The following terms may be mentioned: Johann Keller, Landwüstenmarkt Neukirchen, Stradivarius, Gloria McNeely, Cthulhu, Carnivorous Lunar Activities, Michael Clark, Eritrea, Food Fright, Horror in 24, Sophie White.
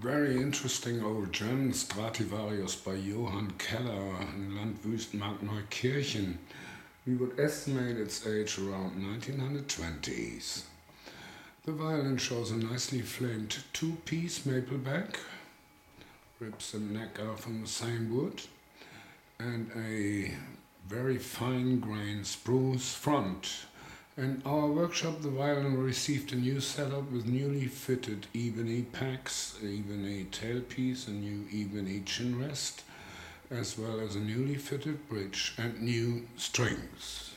Very interesting old German Stradivarius by Johann Keller in Landwüstenmarkt Neukirchen. We would estimate its age around 1920s. The violin shows a nicely flamed two-piece maple back, ribs and neck are from the same wood, and a very fine-grained spruce front. In our workshop, the violin received a new setup with newly fitted ebony packs, ebony tailpiece, a new ebony chin rest, as well as a newly fitted bridge and new strings.